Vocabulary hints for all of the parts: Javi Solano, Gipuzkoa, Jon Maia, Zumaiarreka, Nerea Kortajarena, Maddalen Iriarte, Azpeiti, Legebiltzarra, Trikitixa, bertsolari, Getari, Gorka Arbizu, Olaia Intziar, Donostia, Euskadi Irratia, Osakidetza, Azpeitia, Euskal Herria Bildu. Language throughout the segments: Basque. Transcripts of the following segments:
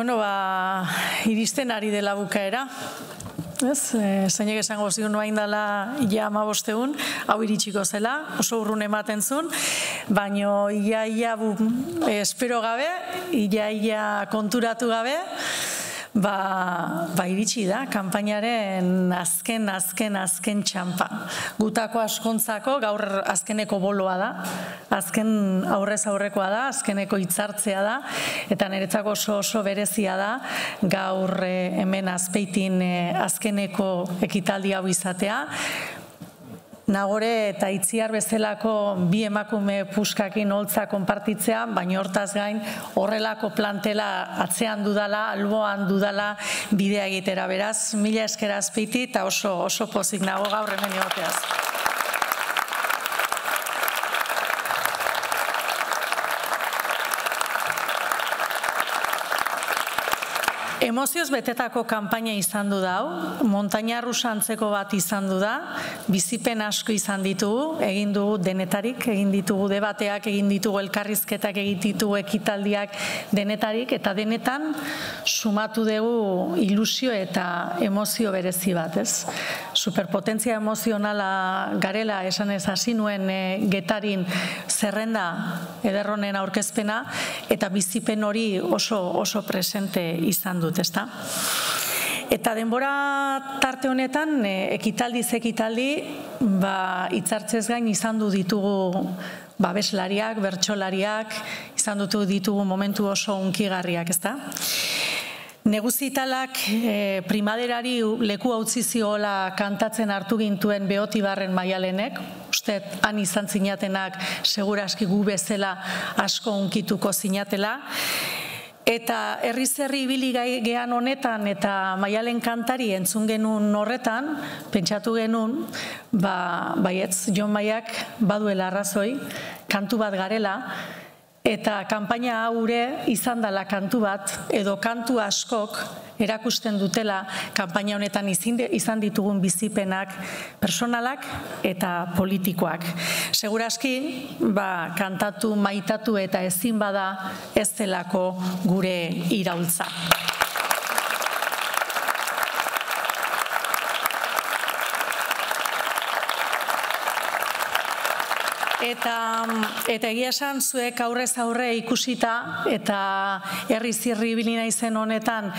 Bueno, iristen ari dela bukaera. Zeinek esango zigun noain dela ia 15 egun, hau iritsiko zela, oso urrun ematen zuen, baina ia espero gabe, ia konturatu gabe, iritsi da, kanpainaren azken txampa. Gutako askontzako gaur azkeneko boloa da, azken aurrez aurrekoa da, azkeneko hitzartzea da, eta niretzako oso berezia da gaur hemen Azpeitin azkeneko ekitaldi hau izatea. Nagore eta Itziar bezalako bi emakume puskakin oltza konpartitzea, baina hortaz gain horrelako plantela atzean dudala, alboan dudala bidea egitera. Beraz, mila esker Azpeiti eta oso pozik nago gaur hemen egoteaz. Emozioz betetako kanpaina izan du da, montaina rusa antzeko bat izan du da, bizipen asko izan ditugu, egin dugu denetarik, egin ditugu debateak, egin ditugu elkarrizketak, egin ditugu ekitaldiak denetarik, eta denetan sumatu dugu ilusio eta emozio berezi bat, ez? Superpotentzia emozionala garela esan ez hasi nuen Getarin zerrenda ederronen aurkezpena, eta bizipen hori oso presente izan dut. Eta denbora tarte honetan, ekitaldi, hitzartzez gain izan du ditugu babeslariak, bertsolariak, izan ditugu momentu oso hunkigarriak, ezta? Neguzitalak primaderari leku hautzi ziola kantatzen hartu gintuen Behotibarren Maddalenek, uste han izan zinatenak seguraski gu bezala asko hunkituko zinatela, eta herri ibili gean honetan eta Maddalen kantari entzun genuen horretan, pentsatu genuen, baietz, Jon Maiak baduela arrazoi, kantu bat garela, eta kanpaina haure izan dela kantu bat, edo kantu askok erakusten dutela kanpaina honetan izan ditugun bizipenak personalak eta politikoak. Seguraski, kantatu, maitatu eta ezin bada ez delako gure iraultza. Eta egia esan zuek aurrez aurre ikusita eta herri ibili naizen honetan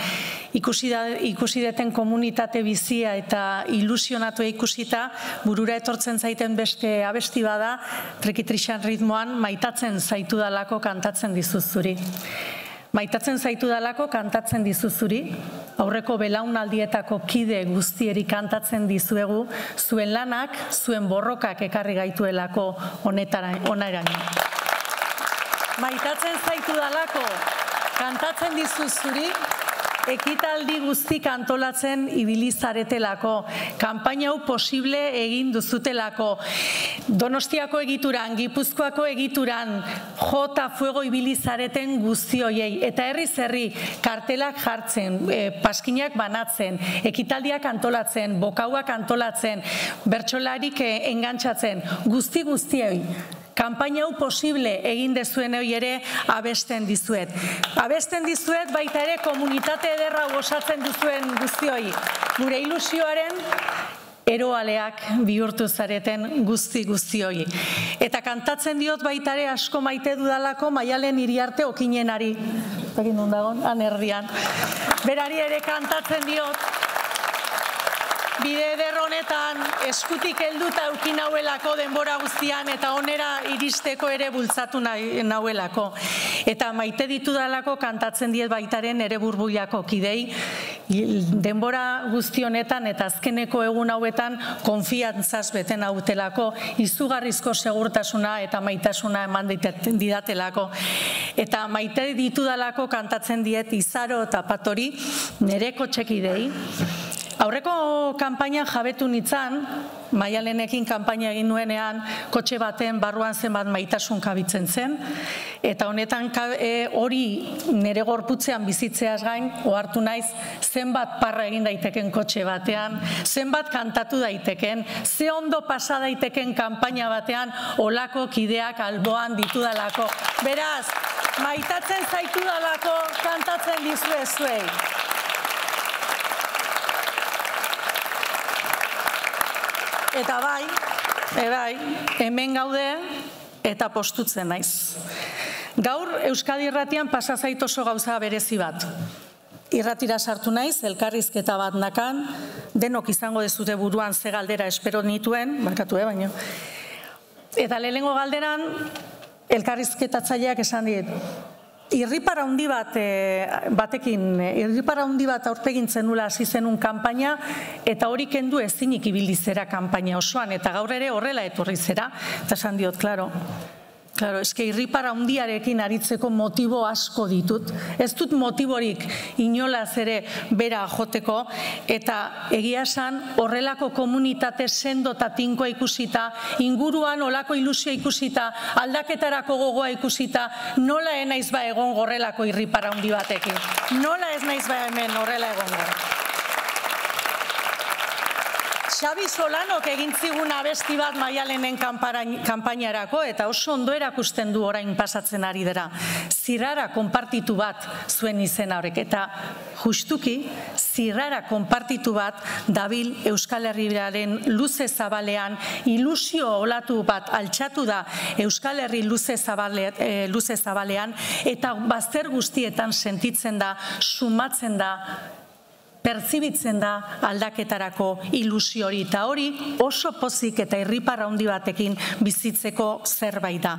ikusi deten komunitate bizia eta ilusionatua ikusita burura etortzen zaiten beste abesti bada Trikitixan ritmoan maitatzen zaitu dalako kantatzen dizuzuri. Maitatzen zaitu dalako kantatzen dizuzuri, aurreko belaunaldietako kide guztieri kantatzen dizuegu, zuen lanak, zuen borrokak ekarri gaituelako honeraino. Maitatzen zaitu dalako kantatzen dizuzuri, ekitaldi guztik antolatzen ibilizaretelako, kanpaina hau posible egin duzutelako, Donostiako egituran, Gipuzkoako egituran, jota fuego ibilizareten guztioiei, eta herri kartelak jartzen, paskinak banatzen, ekitaldiak antolatzen, bokauak antolatzen, bertsolarik engantzatzen, guztioi. Kanpaina hau posible egin dezuen hori ere abesten dizuet. Abesten dizuet baita ere komunitate ederra osatzen duzuen guztioi. Gure ilusioaren eroaleak bihurtu zareten guztioi. Eta kantatzen diot baita ere asko maite dudalako Maddalen Iriarte okinenari. Egin ondagon, han erdian. Berari ere kantatzen diot. Bide eder honetan eskutik helduta eduki nauelako denbora guztian eta onera iristeko ere bultzatu nauelako. Eta maite ditudalako kantatzen diet baitaren ere burbuilako kidei. Denbora guzti honetan eta azkeneko egun hauetan konfiantzaz beten hautelako, izugarrizko segurtasuna eta maitasuna eman didatelako. Eta maite ditudalako kantatzen diet Izaro eta Patori nereko txekidei. Aurreko kanpainan jabetu nintzen, Maddalenekin kanpaina egin nuenean, kotxe baten barruan zenbat maitasun kabitzen zen, eta honetan hori nire gorputzean bizitzeaz gain, ohartu naiz zenbat parra egin daiteken kotxe batean, zenbat kantatu daiteken, ze ondo pasa daiteken kanpaina batean, olako kideak alboan ditudalako. Beraz, maitatzen zaitudalako kantatzen dizuezuei. Eta bai, hemen gaude eta postutzen naiz. Gaur Euskadi Irratian pasa zait oso gauza berezi bat. Irratira sartu naiz, elkarrizketa bat nakan, denok izango dezute buruan ze galdera espero nituen, baina. Eta lehenengo galderan, elkarrizketatzaileak esan dit, irripara handi bat aurpegin zenula hasi zenun kanpaina, eta hori kendu ezinik ibili zera kanpaina osoan, eta gaur ere horrela etorri zera. Eta esan diot, klaro, eske irripara handiarekin aritzeko motibo asko ditut. Ez dut motiborik inolaz ere bera joteko, eta egia esan horrelako komunitate sendo eta tinkoa ikusita, inguruan olako ilusia ikusita, aldaketarako gogoa ikusita, nola ez naiz ba egon horrelako irripara handi batekin. Nola ez naiz ba hemen horrela egon gara. Javi Solano egin zigun abesti bat Maddalenen kanpainarako, eta oso ondo erakusten du orain pasatzen ari dela. Zirrara konpartitu bat zuen izena horrek, eta justuki zirrara konpartitu bat dabil Euskal Herriaren luze zabalean, ilusio olatu bat altxatu da Euskal Herri luze zabalean, eta bazter guztietan sentitzen da, sumatzen da, pertsibitzen da aldaketarako ilusio hori, eta hori oso pozik eta irripara handi batekin bizitzeko zerbait da.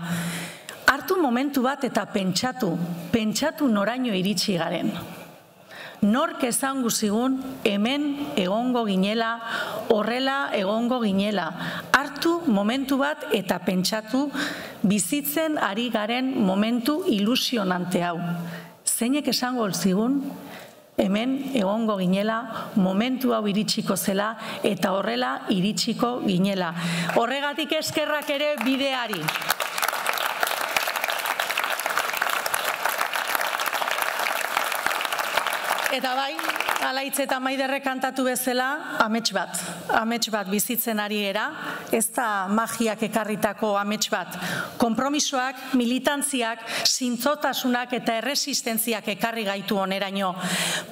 Hartu momentu bat eta pentsatu noraino iritsi garen. Nork esango zigun hemen egongo ginela, horrela egongo ginela. Hartu momentu bat eta pentsatu bizitzen ari garen momentu ilusionante hau. Zeinek esango zigun? Hemen egongo ginela, momentu hau iritsiko zela, eta horrela iritsiko ginela. Horregatik eskerrak ere bideari. Eta bai, Alaitz eta Maiderrek kantatu bezala, amets bat bizitzen ari era, ez da magiak ekarritako amets bat. Konpromisoak, militantziak, zintzotasunak eta erresistentziak ekarri gaitu oneraino.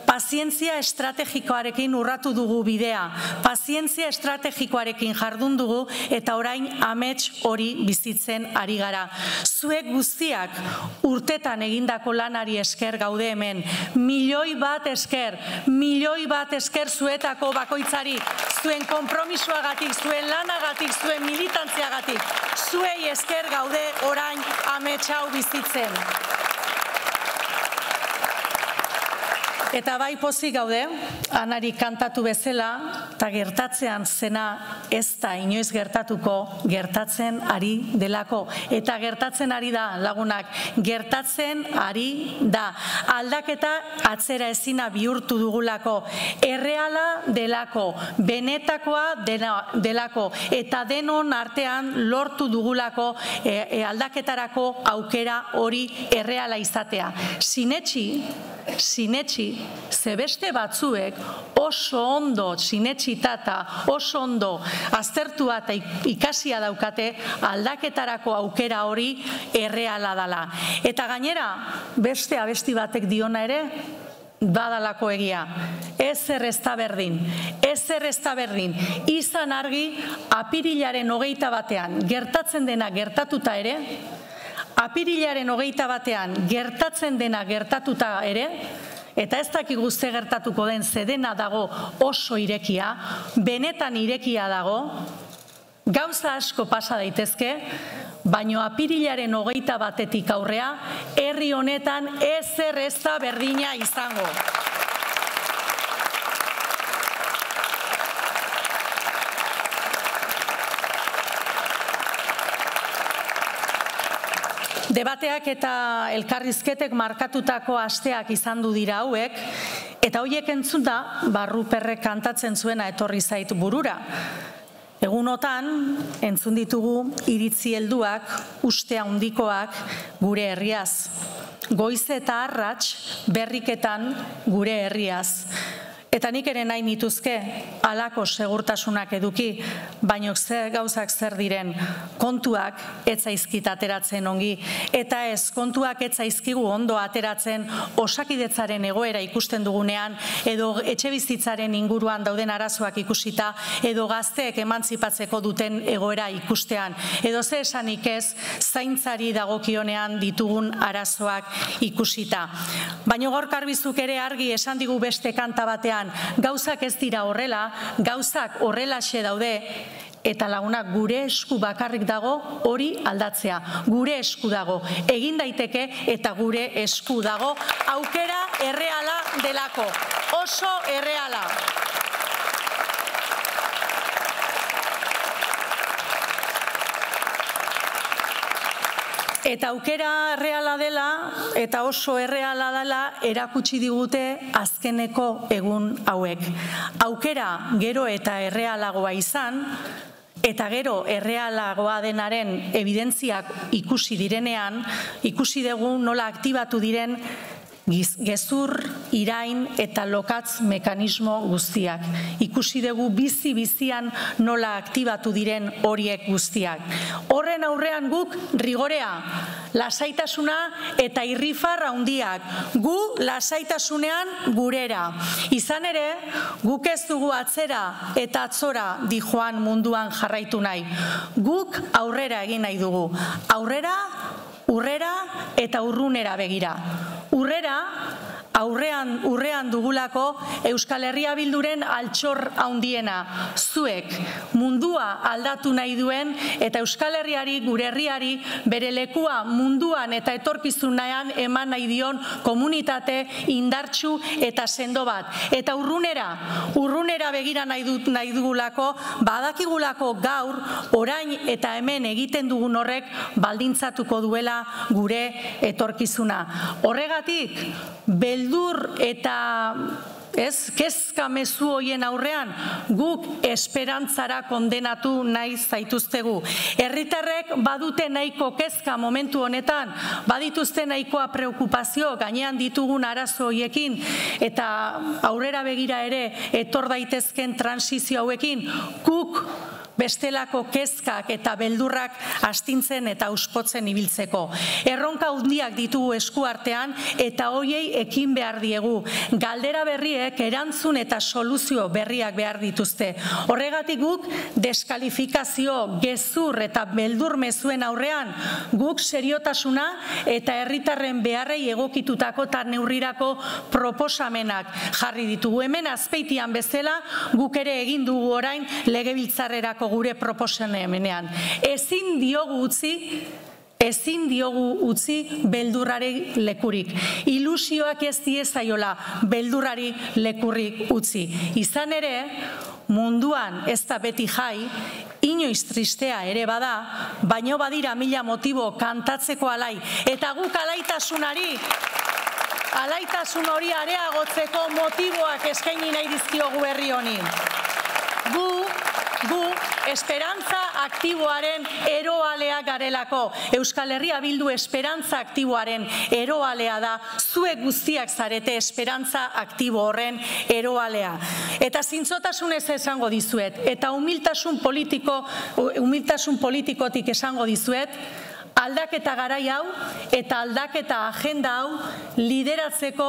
Pazientzia estrategikoarekin urratu dugu bidea, pazientzia estrategikoarekin jardun dugu, eta orain amets hori bizitzen ari gara. Zuek guztiak urtetan egindako lanari esker gaude hemen, milioi bat esker zuetako bakoitzari, zuen konpromisoagatik, zuen lanagatik, zuen militantziagatik, zuei esker gaude orain amets hau bizitzen. Eta bai pozik gaude, Anari kantatu bezala, eta gertatzean zena ez da inoiz gertatuko, gertatzen ari delako. Eta gertatzen ari da, lagunak, gertatzen ari da. Aldaketa atzera ezina bihurtu dugulako, erreala delako, benetakoa delako, eta denon artean lortu dugulako aldaketarako aukera hori erreala izatea. Sinetxi, ze beste batzuek oso ondo sinetxitata, oso ondo aztertua eta ikasia daukate aldaketarako aukera hori erreala dela. Eta gainera, beste abesti batek diona ere, badalako egia. Ez errezta berdin. Izan argi, apirilaren 21 gertatzen dena gertatuta ere, apirilaren 21 gertatzen dena gertatuta ere, eta ez dakigu ze gertatuko den, ze dena dago oso irekia, benetan irekia dago, gauza asko pasa daitezke, baina apirilaren 21 aurrea, herri honetan ezer ez da berdina izango. Debateak eta elkarrizketek markatutako asteak izan du dira hauek, Eta horiek entzun da, Ruperrek kantatzen zuena etorri zait burura. Egunotan, entzun ditugu iritzi helduak, uste handikoak gure herriaz. Goiz eta arrats berriketan gure herriaz. Eta nik ere nahi nituzke, halako segurtasunak eduki, baina gauzak zer diren, kontuak ez zaizkit ateratzen ongi. Eta ez, kontuak ez zaizkigu ondo ateratzen osakidetzaren egoera ikusten dugunean, edo etxebizitzaren inguruan dauden arazoak ikusita, edo gazteek emantzipatzeko duten egoera ikustean. Edo zer esanik ez, zaintzari dagokionean ditugun arazoak ikusita. Baina Gorka Arbizuk ere argi esan digu beste kanta batean, gauzak ez dira horrela, gauzak horrelaxe daude, eta laguna gure esku bakarrik dago hori aldatzea. Gure esku dago, egin daiteke eta gure esku dago, aukera erreala delako, oso erreala. Eta aukera erreala dela, eta oso erreala dela, erakutsi digute azkeneko egun hauek. Aukera gero eta errealagoa izan, eta gero errealagoa denaren evidentziak ikusi direnean, ikusi dugu nola aktibatu diren gezur, irain eta lokatz mekanismo guztiak. Ikusi dugu bizi-bizian nola aktibatu diren horiek guztiak. Horren aurrean guk rigorea, lasaitasuna eta irrifar handiak. Gu lasaitasunean gurera. Izan ere, guk ez dugu atzera eta atzora dijoan munduan jarraitu nahi. Guk aurrera egin nahi dugu. Aurrera, urrera eta urrunera begira. Urrera, aurrean dugulako Euskal Herria Bilduren altxor handiena. Zuek mundua aldatu nahi duen eta Euskal Herriari, gure herriari, bere lekua munduan eta etorkizunean eman nahi dion komunitate indartsu eta sendo bat. Eta urrunera begira nahi dugulako, badakigulako gaur, orain eta hemen egiten dugun horrek baldintzatuko duela gure etorkizuna. Horregatik, beldur eta kezka mezu hoien aurrean guk esperantzara kondenatu nahi zaituztegu. Herritarrek badute nahiko kezka momentu honetan, badituzte nahikoa preokupazio gainean ditugun arazo hoiekin eta aurrera begira ere etor daitezken transizio hauekin, guk bestelako kezkak eta beldurrak astintzen eta auspotzen ibiltzeko. Erronka handiak ditugu eskuartean eta horiei ekin behar diegu. Galdera berriek erantzun eta soluzio berriak behar dituzte. Horregatik guk deskalifikazio, gezur eta beldur mezuen aurrean guk seriotasuna eta herritarren beharrei egokitutako eta neurrirako proposamenak jarri ditugu. Hemen Azpeitian bezala guk ere egin dugu orain legebiltzarrerako gure proposenean. Ezin diogu utzi beldurrari lekurik. Ilusioak ez diezaiola beldurrari lekurik utzi. Izan ere, munduan ez da beti jai, inoiz tristea ere bada, baino badira mila motibo kantatzeko alai. Eta guk alaitasun hori areagotzeko motiboak eskaini nahi dizkiogu herri honi. Gu esperantza aktiboaren eroalea garelako. Euskal Herria Bildu esperantza aktiboaren eroalea da. Zuek guztiak zarete esperantza aktibo horren eroalea. Eta zintzotasunez esango dizuet, eta humiltasun politikotik esango dizuet, aldaketa garai hau eta aldaketa agenda hau lideratzeko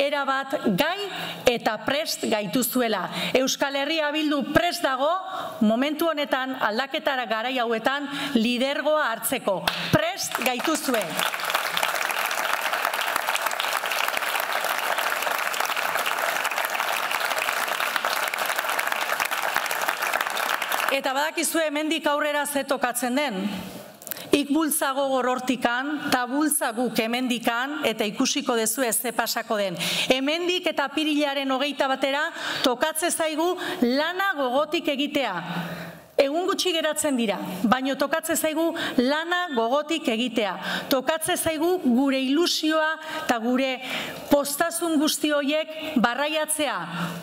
erabat gai eta prest gaituzuela. Euskal Herria Bildu prest dago momentu honetan aldaketara garai hauetan lidergoa hartzeko. Prest gaituzue. Eta badakizue hemendik aurrera ze tokatzen den. Ikbultza gogor hortikan, tabultza guk hemendikan, eta ikusiko dezu ez ze pasako den. Hemendik eta apirilaren 21 batera tokatze zaigu lana gogotik egitea. Egun gutxi geratzen dira, baina tokatzen zaigu lana gogotik egitea. Tokatzen zaigu gure ilusioa eta gure postasun guzti horiek barraiatzea.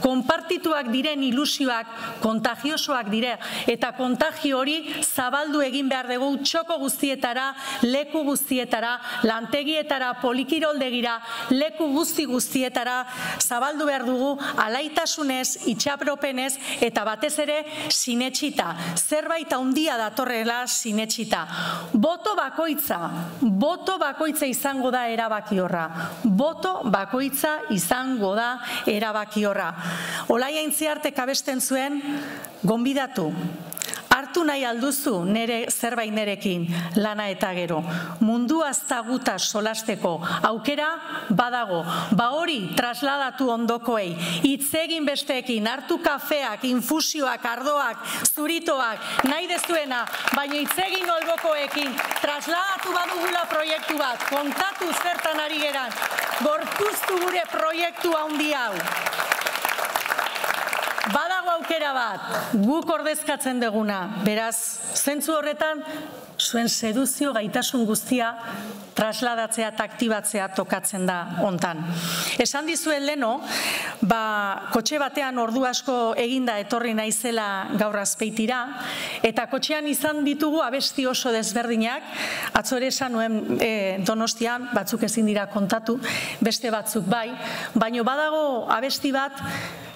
Konpartituak diren ilusioak, kontagiosoak dira. Eta kontagio hori zabaldu egin behar dugu txoko guztietara, leku guztietara, lantegietara, polikiroldegira, leku guzti guztietara zabaldu behar dugu alaitasunez, itxapropenez eta batez ere sinetsita. Zerbait handia datorrela sinetsita. Boto bakoitza izango da erabakiorra. Boto bakoitza izango da erabakiorra. Olaia Intziartek abesten zuen, gonbidatu. Hartu nahi alduzu nere zerbait nerekin lana eta gero. Mundu aztaguta solasteko aukera badago. Ba hori trasladatu ondokoei. Hitz egin besteekin, hartu kafeak, infusioak, ardoak, zuritoak, nahi dezuena, baina hitz egin olbokoekin. Trasladatu badugula proiektu bat, kontatu zertan ari geran. Gorpuztu gure proiektu handi hau. Badago aukera bat, guk ordezkatzen deguna, beraz, zentzu horretan, zuen seduzio gaitasun guztia trasladatzea eta aktibatzea tokatzen da hontan. Esan dizuen leno, kotxe batean ordu asko eginda etorri naizela gaur Azpeitira, eta kotxean izan ditugu abesti oso desberdinak, atzo ere esan nuen Donostian, batzuk ezin dira kontatu, beste batzuk bai, baina badago abesti bat,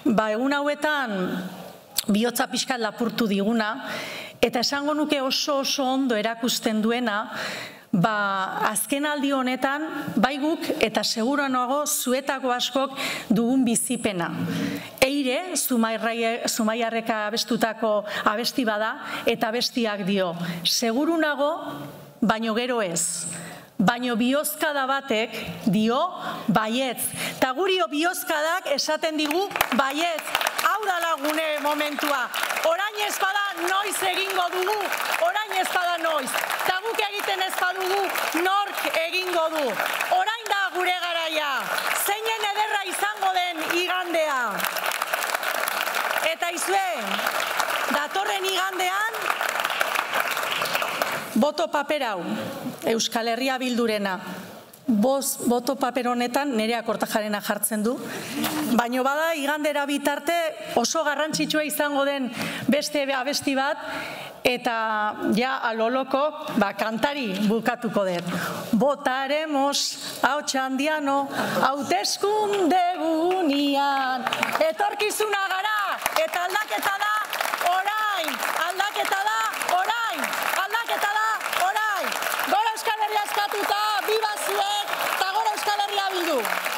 egun hauetan bihotza pixkat lapurtu diguna, eta esango nuke oso ondo erakusten duena, azken aldi honetan, bai guk eta seguruago zuetako askok dugun bizipena. Eire, Zumaiarreka abestutako abesti bada, eta bestiak dio. Seguruago, baino gero ez. Baina bihozkada batek dio baietz. Ta guri bihozkadak esaten digu baietz. Hau da lagune momentua. Orain ez bada noiz egingo dugu. Orain ez bada noiz. Ta guk egiten ez badugu nork egingo du. Orain da gure garaia. Zeinen ederra izango den igandea. Eta izue, datorren igandean, boto paper hau. Euskal Herria Bildurena. Boto paper honetan Nerea Kortajarena jartzen du. Baina bada igandera bitarte oso garrantzitsua izango den beste abesti bat eta ja aloloko kantari bukatuko dut. Botaremos hau txandiano, hauteskundegunian. Etorkizuna gara eta aldaketa da orain, aldaketa da orain, aldaketa da orain. Euskal Herria eskatuta, biba zuek, eta gora Euskal Herria Bildu!